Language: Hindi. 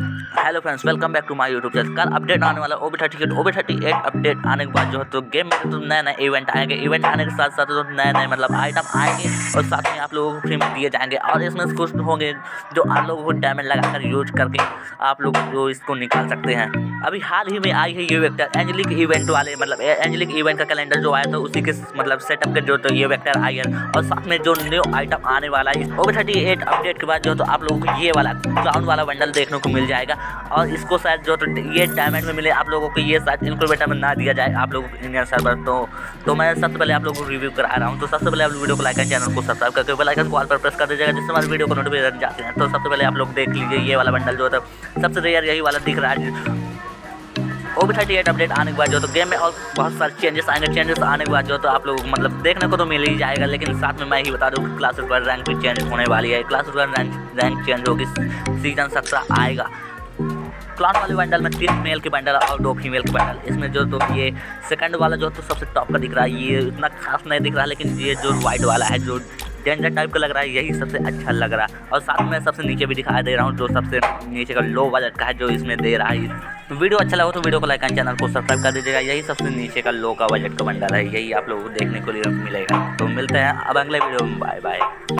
Hello friends, welcome back to my YouTube channel. कल अपडेट आने वाला OB38 OB38 अपडेट आने के बाद जो है तो गेम में तो नए नए इवेंट आएंगे। इवेंट आने के साथ साथ तो नए नए मतलब आइटम आएंगे और साथ में आप लोगों को फ्री में दिए जाएंगे। और इसमें कुछ होंगे जो आप लोगों को डैमेज लगाकर यूज करके आप लोग जो इसको निकाल सकते हैं। अभी हाल ही में आई है ये वेक्टर एंजेलिक इवेंट वाले, मतलब एंजेलिक इवेंट का कैलेंडर जो आया था उसी के मतलब सेटअप के जो तो ये वेक्टर आई है। और साथ में जो न्यू आइटम आने वाला है OB38 अपडेट के बाद जो तो आप लोगों को ये वाला क्लाउन वाला बंडल देखने को मिल जाएगा। और इसको शायद जो तो ये डायमंड में मिले आप लोगों को, ये शायद इनक्यूबेटर में ना दिया जाए आप लोगों को इंडियन सर्वर। तो मैं सबसे पहले आप लोगों को रिव्यू करा रहा हूँ। तो सबसे पहले आप वीडियो को लाइक एंड चैनल को सब्सक्राइब करके बेल आइकन को ऑल पर प्रेस कर दीजिएगा, जिससे हमारे वीडियो को नोटिफिकेशन जाते हैं। तो सबसे पहले आप लोग देख लीजिए ये वाला बंडल जो है सबसे रेयर यही वाला दिख रहा है। OB38 अपडेट आने के बाद जो तो गेम में और बहुत सारे चेंजेस आएंगे। चेंजेस आने के बाद जो तो आप लोग मतलब देखने को तो मिल ही जाएगा, लेकिन साथ में मैं ही बता दूं कि क्लासेस पर रैंक भी चेंज होने वाली है। क्लासेस पर रैंक चेंज होगी, सीजन 17 आएगा। क्लाउन वाले बंडल में 3 मेल के बंडल और 2 फीमेल के बंडल। इसमें जो तो ये सेकंड वाला जो तो सबसे टॉप का दिख रहा है, ये इतना खास नहीं दिख रहा, लेकिन ये जो वाइट वाला है जो डेंजर टाइप का लग रहा है यही सबसे अच्छा लग रहा है। और साथ में सबसे नीचे भी दिखाई दे रहा हूँ जो सबसे नीचे का लो बजट का है जो इसमें दे रहा है। तो वीडियो अच्छा लगा तो वीडियो को लाइक एंड चैनल को सब्सक्राइब कर दीजिएगा। यही सबसे नीचे का लो का बजट का बंडल है, यही आप लोगों को देखने को मिलेगा। तो मिलते हैं अब अगले वीडियो में, बाय बाय।